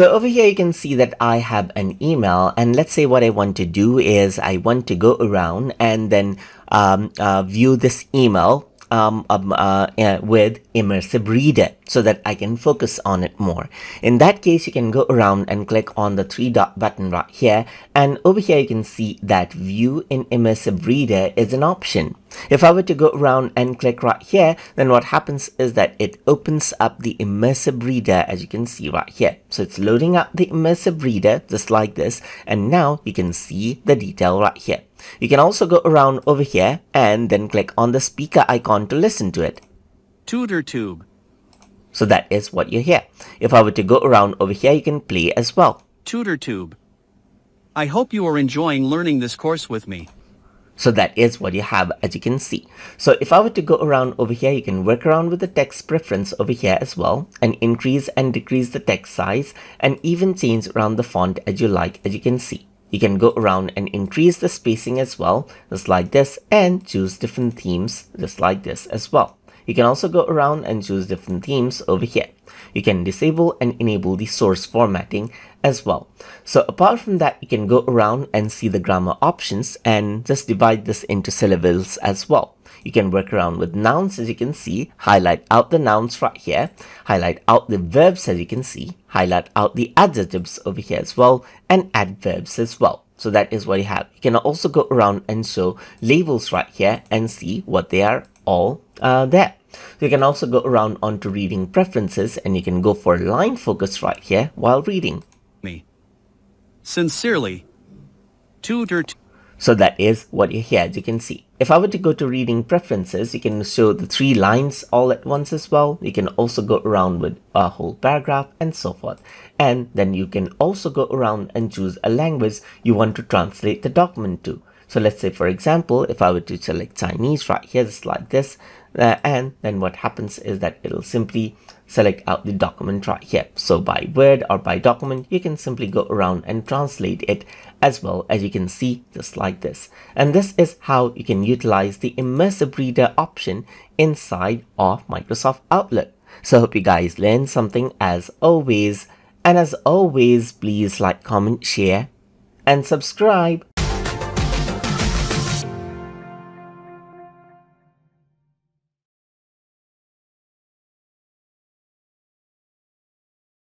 So over here, you can see that I have an email, and let's say what I want to do is I want to go around and then view this email with Immersive Reader so that I can focus on it more. In that case, you can go around and click on the three-dot button right here, and over here you can see that View in Immersive Reader is an option. If I were to go around and click right here, then what happens is that it opens up the Immersive Reader, as you can see right here. So it's loading up the Immersive Reader just like this, and now you can see the detail right here. You can also go around over here and then click on the speaker icon to listen to it. TutorTube. So that is what you hear. If I were to go around over here, you can play as well. TutorTube. I hope you are enjoying learning this course with me. So that is what you have, as you can see. So if I were to go around over here, you can work around with the text preference over here as well, and increase and decrease the text size, and even change around the font as you like, as you can see. You can go around and increase the spacing as well, just like this, and choose different themes just like this as well. You can also go around and choose different themes over here. You can disable and enable the source formatting as well. So apart from that, you can go around and see the grammar options and just divide this into syllables as well. You can work around with nouns, as you can see, highlight out the nouns right here, highlight out the verbs, as you can see, highlight out the adjectives over here as well, and adverbs as well. So that is what you have. You can also go around and show labels right here and see what they are all there. You can also go around onto reading preferences, and you can go for line focus right here while reading. Me. Sincerely. Tutor. So that is what you hear, as you can see. If I were to go to reading preferences, you can show the three lines all at once as well. You can also go around with a whole paragraph and so forth. And then you can also go around and choose a language you want to translate the document to. So let's say, for example, if I were to select Chinese right here, just like this, and then what happens is that it'll simply select out the document right here. So by word or by document, you can simply go around and translate it as well, as you can see, just like this. And this is how you can utilize the Immersive Reader option inside of Microsoft Outlook. So I hope you guys learned something, as always. And as always, please like, comment, share, and subscribe.